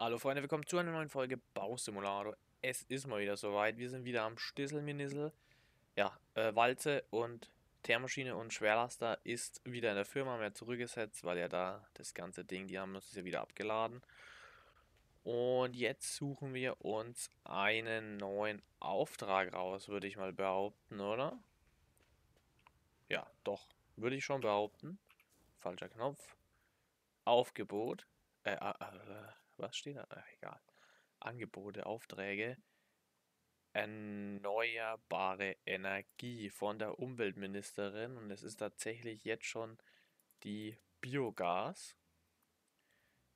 Hallo Freunde, willkommen zu einer neuen Folge Bausimulator. Es ist mal wieder soweit, wir sind wieder am Stüsselminisel. Ja, Walze und Teermaschine und Schwerlaster ist wieder in der Firma, haben wir zurückgesetzt, weil ja da das ganze Ding, die haben uns ja wieder abgeladen. Und jetzt suchen wir uns einen neuen Auftrag raus, würde ich mal behaupten, oder? Ja, doch, würde ich schon behaupten. Falscher Knopf. Aufgebot. Was steht da? Ach, egal. Angebote, Aufträge. Erneuerbare Energie von der Umweltministerin. Und es ist tatsächlich jetzt schon die Biogas,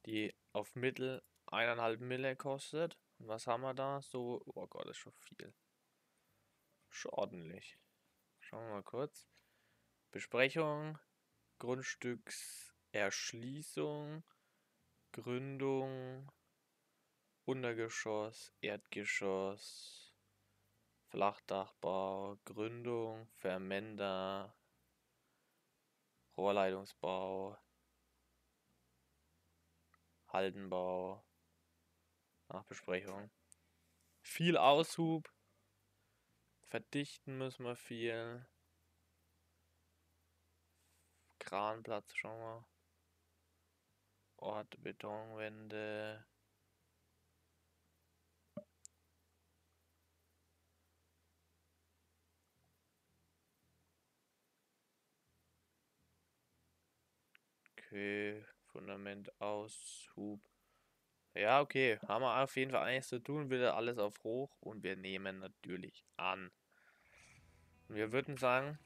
die auf Mittel 1,5 Mille kostet. Und was haben wir da? So, oh Gott, das ist schon viel. Schon ordentlich. Schauen wir mal kurz. Besprechung, Grundstückserschließung, Gründung, Untergeschoss, Erdgeschoss, Flachdachbau, Gründung, Vermender, Rohrleitungsbau, Haldenbau, Nachbesprechung. Viel Aushub, verdichten müssen wir viel, Kranplatz, schauen wir mal. Ort, Betonwände. Okay, Fundament, Aushub. Ja, okay, haben wir auf jeden Fall einiges zu tun, wieder alles auf hoch und wir nehmen natürlich an. Und wir würden sagen,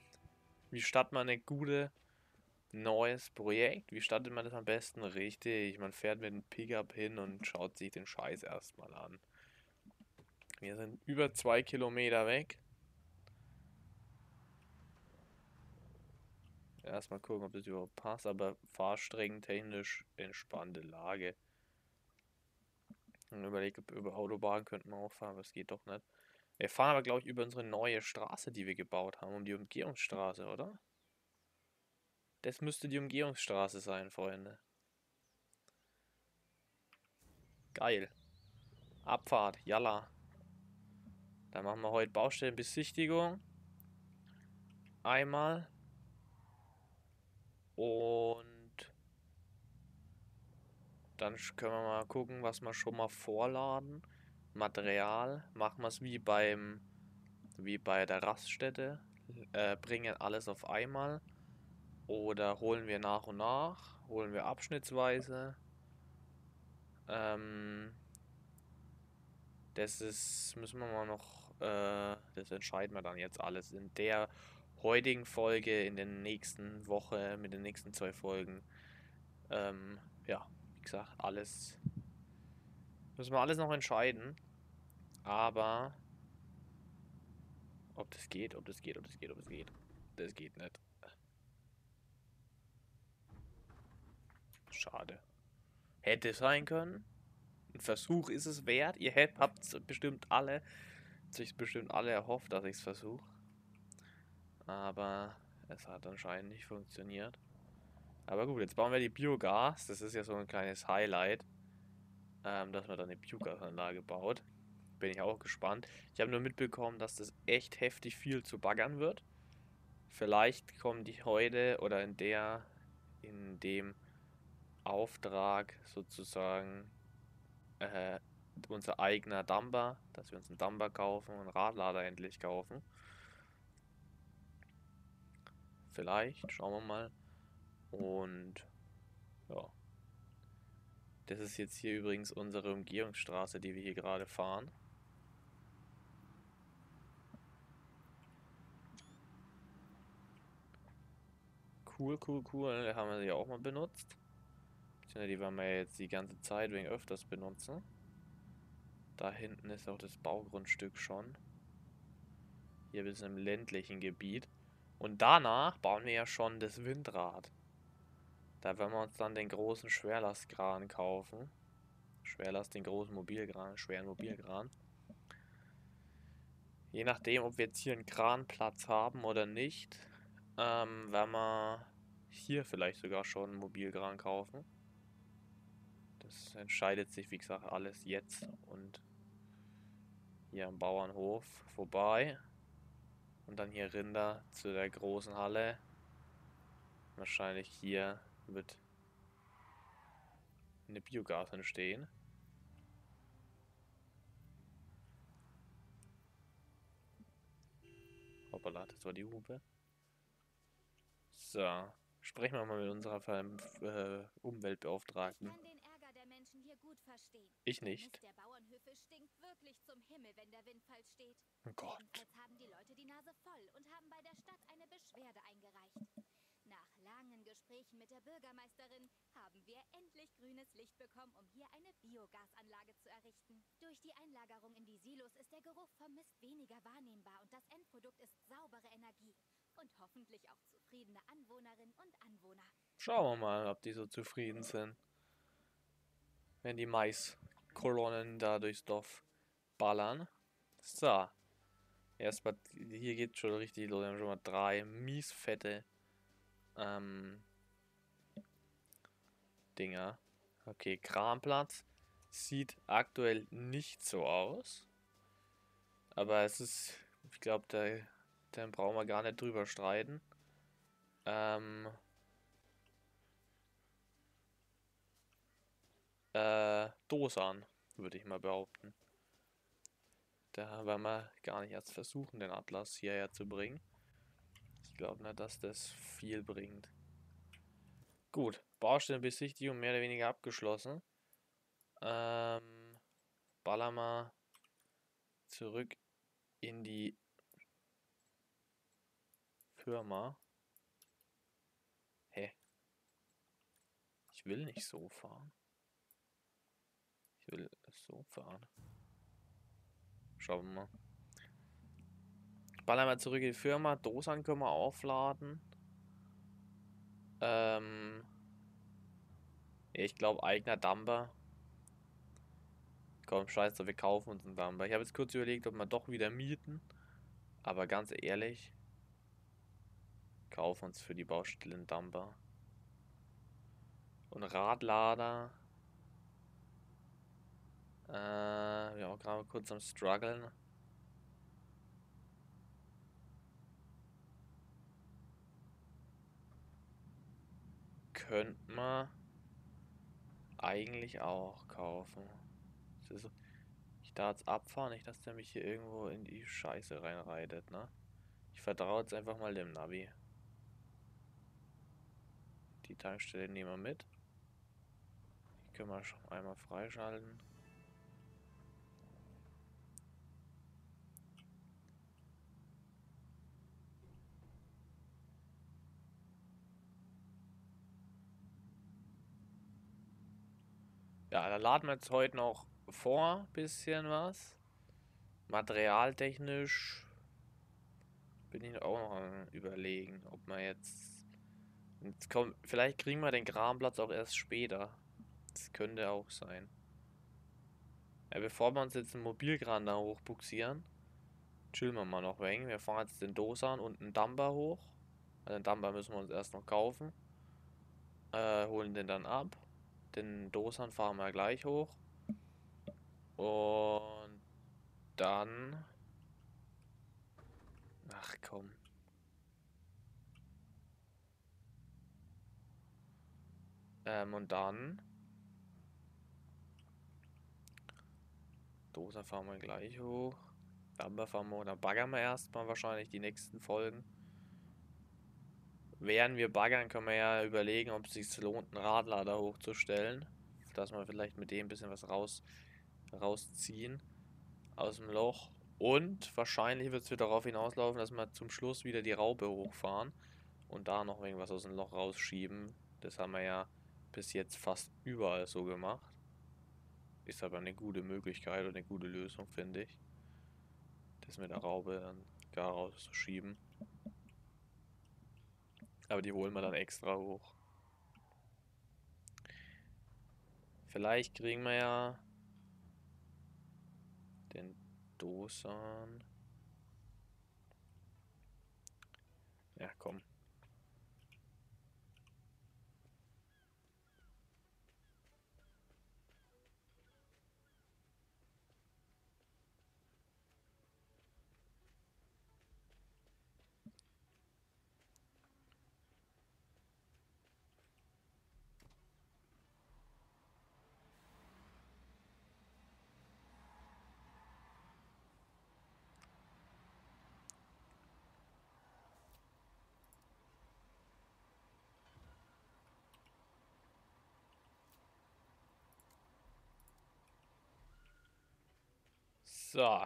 wie startet man eine gute neues Projekt? Wie startet man das am besten? Richtig, man fährt mit dem Pickup hin und schaut sich den Scheiß erstmal an. Wir sind über 2 Kilometer weg. Erstmal gucken, ob das überhaupt passt, aber fahrstreckentechnisch entspannte Lage. Und überlegt, ob über Autobahn könnten wir auch fahren, aber es geht doch nicht. Wir fahren aber, glaube ich, über unsere neue Straße, die wir gebaut haben, um die Umgehungsstraße, oder? Das müsste die Umgehungsstraße sein, Freunde. Geil. Abfahrt, jalla. Dann machen wir heute Baustellenbesichtigung. Einmal. Und dann können wir mal gucken, was wir schon mal vorladen. Material. Machen wir es wie bei der Raststätte. Bringen alles auf einmal. Oder holen wir nach und nach, holen wir abschnittsweise. Das ist, müssen wir mal noch, das entscheiden wir dann jetzt alles in der heutigen Folge, in der nächsten Woche, mit den nächsten 2 Folgen. Ja, wie gesagt, alles, müssen wir alles noch entscheiden. Aber, ob das geht, das geht nicht. Schade. Hätte sein können. Ein Versuch ist es wert. Ihr habt bestimmt alle erhofft, dass ich es versuche. Aber es hat anscheinend nicht funktioniert. Aber gut, jetzt bauen wir die Biogas. Das ist ja so ein kleines Highlight, dass man dann eine Biogasanlage baut. Bin ich auch gespannt. Ich habe nur mitbekommen, dass das echt heftig viel zu baggern wird. Vielleicht kommen die heute oder in dem Auftrag sozusagen unser eigener Tamba, dass wir uns einen Tamba kaufen und einen Radlader endlich kaufen. Vielleicht, schauen wir mal. Und ja, das ist jetzt hier übrigens unsere Umgehungsstraße, die wir hier gerade fahren. Cool, haben wir sie ja auch mal benutzt. Die werden wir jetzt die ganze Zeit wegen öfters benutzen. Da hinten ist auch das Baugrundstück schon. Hier bis im ländlichen Gebiet. Und danach bauen wir ja schon das Windrad. Da werden wir uns dann den großen Schwerlastkran kaufen. Schweren Mobilkran. Je nachdem, ob wir jetzt hier einen Kranplatz haben oder nicht, werden wir hier vielleicht sogar schon einen Mobilkran kaufen. Es entscheidet sich, wie gesagt, alles jetzt. Und hier am Bauernhof vorbei. Und dann hier Rinder zu der großen Halle. Wahrscheinlich hier wird eine Biogas entstehen. Hoppala, das war die Hupe. So, sprechen wir mal mit unserer Umweltbeauftragten. Ich nicht. Oh Gott. Jetzt haben die Leute die Nase voll und haben bei der Stadt eine Beschwerde eingereicht. Nach langen Gesprächen mit der Bürgermeisterin haben wir endlich grünes Licht bekommen, um hier eine Biogasanlage zu errichten. Durch die Einlagerung in die Silos ist der Geruch vom Mist weniger wahrnehmbar und das Endprodukt ist saubere Energie. Und hoffentlich auch zufriedene Anwohnerinnen und Anwohner. Schauen wir mal, ob die so zufrieden sind. Wenn die Maiskolonnen da durchs Dorf ballern. So. Erstmal, hier geht schon richtig los. Wir haben schon mal 3 mies fette Dinger. Okay, Kramplatz. Sieht aktuell nicht so aus. Aber es ist, ich glaube, dann brauchen wir gar nicht drüber streiten. Doosan, würde ich mal behaupten. Da werden wir gar nicht erst versuchen, den Atlas hierher zu bringen. Ich glaube nicht, dass das viel bringt. Gut, Baustellenbesichtigung mehr oder weniger abgeschlossen. Ballern wir zurück in die Firma. Hä? Ich will nicht so fahren. Ich will so fahren. Schauen wir mal. Ballern wir zurück in die Firma. Doosan können wir aufladen. Ich glaube, eigener Tamba. Komm, scheiße, wir kaufen uns einen Tamba. Ich habe jetzt kurz überlegt, ob wir doch wieder mieten. Aber ganz ehrlich, kaufen uns für die Baustelle einen Tamba. Und Radlader. Wir haben auch gerade kurz am Struggeln. Könnte man eigentlich auch kaufen. Ich darf jetzt abfahren, nicht, dass der mich hier irgendwo in die Scheiße reinreitet, ne? Ich vertraue jetzt einfach mal dem Navi. Die Tankstelle nehmen wir mit. Die können wir schon einmal freischalten. Ja, da laden wir jetzt heute noch vor, bisschen was. Materialtechnisch bin ich auch noch am Überlegen, ob man jetzt kommt, vielleicht kriegen wir den Grabenplatz auch erst später. Das könnte auch sein. Ja, bevor wir uns jetzt einen Mobilkran da hochbuxieren, chillen wir mal noch weg. Wir fahren jetzt den Doosan und einen Tamba hoch. Also den Tamba müssen wir uns erst noch kaufen. Holen den dann ab. Den Doosan fahren wir gleich hoch. Und dann... Ach komm. Und dann... Doosan fahren wir gleich hoch. Tamba fahren wir hoch. Dann baggern wir erstmal wahrscheinlich die nächsten Folgen. Während wir baggern, können wir ja überlegen, ob es sich lohnt, einen Radlader hochzustellen. Dass wir vielleicht mit dem ein bisschen was rausziehen aus dem Loch. Und wahrscheinlich wird es wieder darauf hinauslaufen, dass wir zum Schluss wieder die Raupe hochfahren. Und da noch irgendwas aus dem Loch rausschieben. Das haben wir ja bis jetzt fast überall so gemacht. Ist aber eine gute Möglichkeit und eine gute Lösung, finde ich. Das mit der Raupe dann gar rauszuschieben. Aber die holen wir dann extra hoch. Vielleicht kriegen wir ja den Doosan. Ja, komm. So.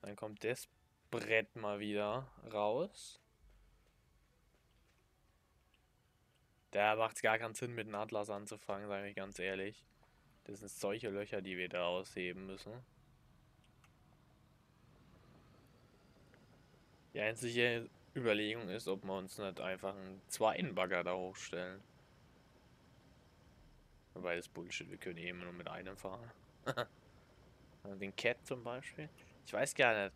Dann kommt das Brett mal wieder raus. Da macht es gar keinen Sinn, mit einem Atlas anzufangen, sage ich ganz ehrlich. Das sind solche Löcher, die wir da ausheben müssen. Die einzige Überlegung ist, ob wir uns nicht einfach einen zweiten Bagger da hochstellen. Wobei das Bullshit, wir können eben nur mit einem fahren. Den Cat zum Beispiel. Ich weiß gar nicht,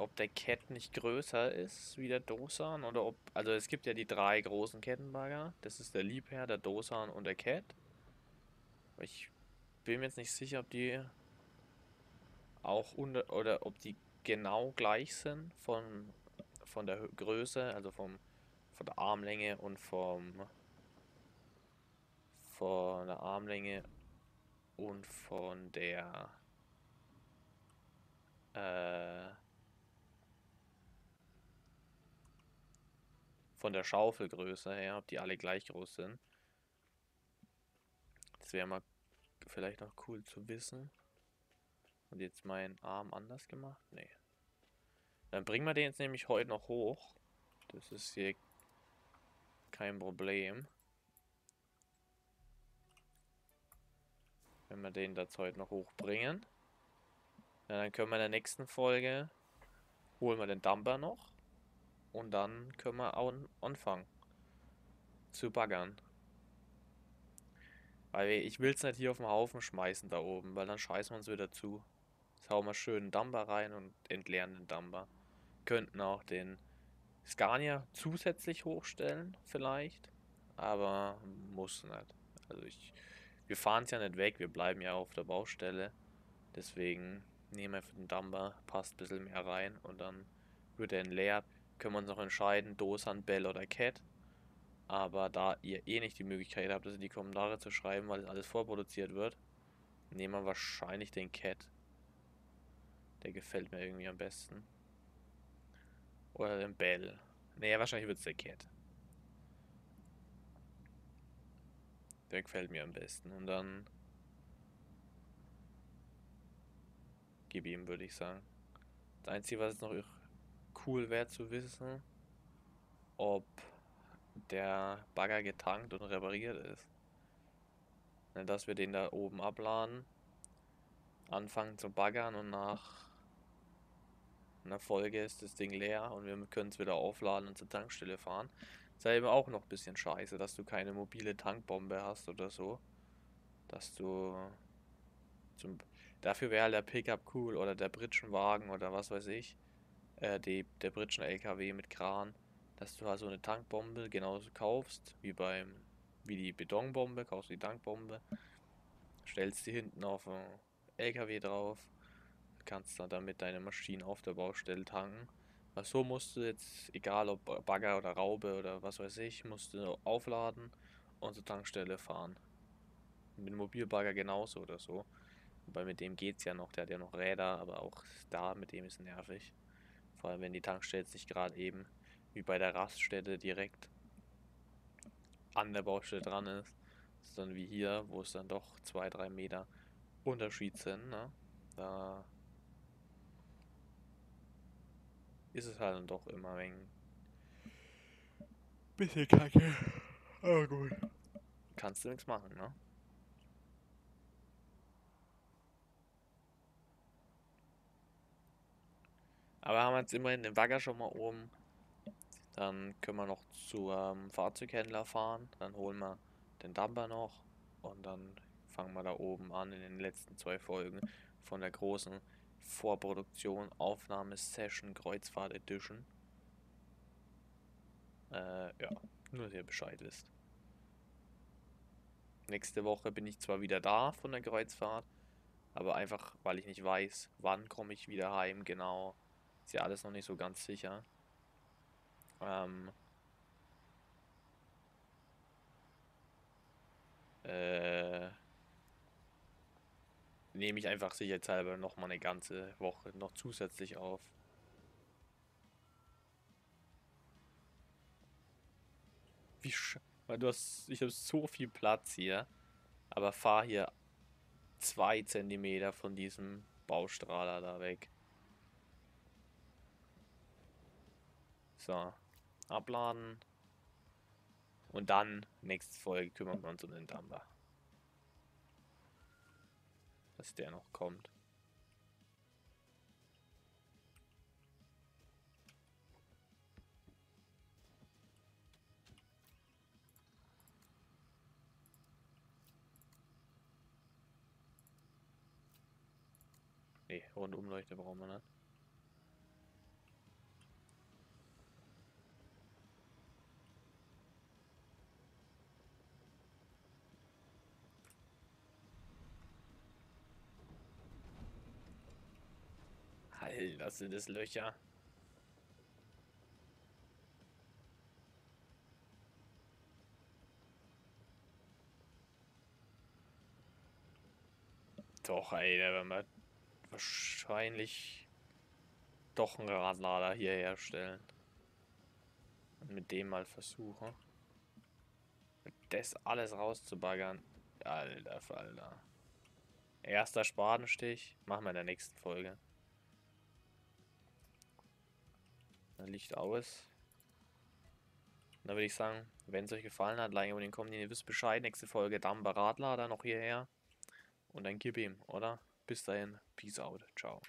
ob der Cat nicht größer ist wie der Doosan oder ob... Also es gibt ja die drei großen Kettenbagger. Das ist der Liebherr, der Doosan und der Cat. Ich bin mir jetzt nicht sicher, ob die auch unter... oder ob die genau gleich sind von der Größe, also von der Armlänge und von der Armlänge und von der Schaufelgröße her, ob die alle gleich groß sind. Das wäre mal vielleicht noch cool zu wissen. Und jetzt meinen Arm anders gemacht? Nee. Dann bringen wir den jetzt nämlich heute noch hoch. Das ist hier kein Problem. Wenn wir den das heute noch hochbringen. Ja, dann können wir in der nächsten Folge holen wir den Tamba noch. Und dann können wir auch anfangen zu baggern. Weil ich will es nicht hier auf den Haufen schmeißen da oben, weil dann scheißen wir uns wieder zu. Jetzt hauen wir schön einen Tamba rein und entleeren den Tamba. Könnten auch den Scania zusätzlich hochstellen vielleicht, aber muss nicht. Also wir fahren es ja nicht weg, wir bleiben ja auf der Baustelle. Deswegen nehmen wir für den Tamba, passt ein bisschen mehr rein und dann wird er entleert. Können wir uns noch entscheiden, Doosan, Bell oder Cat. Aber da ihr eh nicht die Möglichkeit habt, das in die Kommentare zu schreiben, weil das alles vorproduziert wird, nehmen wir wahrscheinlich den Cat. Der gefällt mir irgendwie am besten. Oder den Bell. Naja, wahrscheinlich wird es der Cat. Der gefällt mir am besten. Und dann... gib ihm, würde ich sagen. Das Einzige, was jetzt noch cool wäre zu wissen, ob... der Bagger getankt und repariert ist. Dass wir den da oben abladen, anfangen zu baggern und nach einer Folge ist das Ding leer und wir können es wieder aufladen und zur Tankstelle fahren. Das ist ja eben auch noch ein bisschen scheiße, dass du keine mobile Tankbombe hast oder so. Dass du... dafür wäre halt der Pickup cool oder der Britschenwagen oder was weiß ich. Der Britschen-LKW mit Kran. Dass du halt so eine Tankbombe genauso kaufst, wie die Betonbombe, kaufst du die Tankbombe, stellst die hinten auf den LKW drauf, kannst dann damit deine Maschinen auf der Baustelle tanken. Weil so musst du jetzt, egal ob Bagger oder Raube oder was weiß ich, musst du aufladen und zur Tankstelle fahren. Mit dem Mobilbagger genauso oder so. Weil mit dem geht's ja noch, der hat ja noch Räder, aber auch da mit dem ist nervig. Vor allem wenn die Tankstelle jetzt nicht gerade eben wie bei der Raststätte direkt an der Baustelle dran ist, sondern wie hier, wo es dann doch 2-3 Meter Unterschied sind, ne? Da ist es halt dann doch immer ein bisschen kacke, aber gut. Kannst du nichts machen, ne? Aber haben wir jetzt immerhin den Bagger schon mal oben. Dann können wir noch zum Fahrzeughändler fahren, dann holen wir den Tamba noch und dann fangen wir da oben an in den letzten 2 Folgen von der großen Vorproduktion, Aufnahmesession, Kreuzfahrt Edition. Ja, nur dass ihr Bescheid wisst. Nächste Woche bin ich zwar wieder da von der Kreuzfahrt, aber einfach, weil ich nicht weiß, wann komme ich wieder heim, genau, ist ja alles noch nicht so ganz sicher. Nehme ich einfach sicherheitshalber noch mal eine ganze Woche noch zusätzlich auf. Weil ich habe so viel Platz hier, aber fahre hier 2 cm von diesem Baustrahler da weg. So, abladen. Und dann, nächste Folge, kümmern wir uns um den Tamba. Dass der noch kommt. Ne, Rundumleuchte brauchen wir nicht. Das sind das Löcher. Doch, ey, da werden wir wahrscheinlich doch einen Radlader hier herstellen. Und mit dem mal versuchen, das alles rauszubaggern. Alter Falter. Erster Spatenstich. Machen wir in der nächsten Folge. Licht aus. Und dann würde ich sagen, wenn es euch gefallen hat, like unbedingt, kommen, ihr wisst Bescheid. Nächste Folge Tamba Radlader noch hierher. Und dann gib ihm, oder? Bis dahin, peace out, ciao.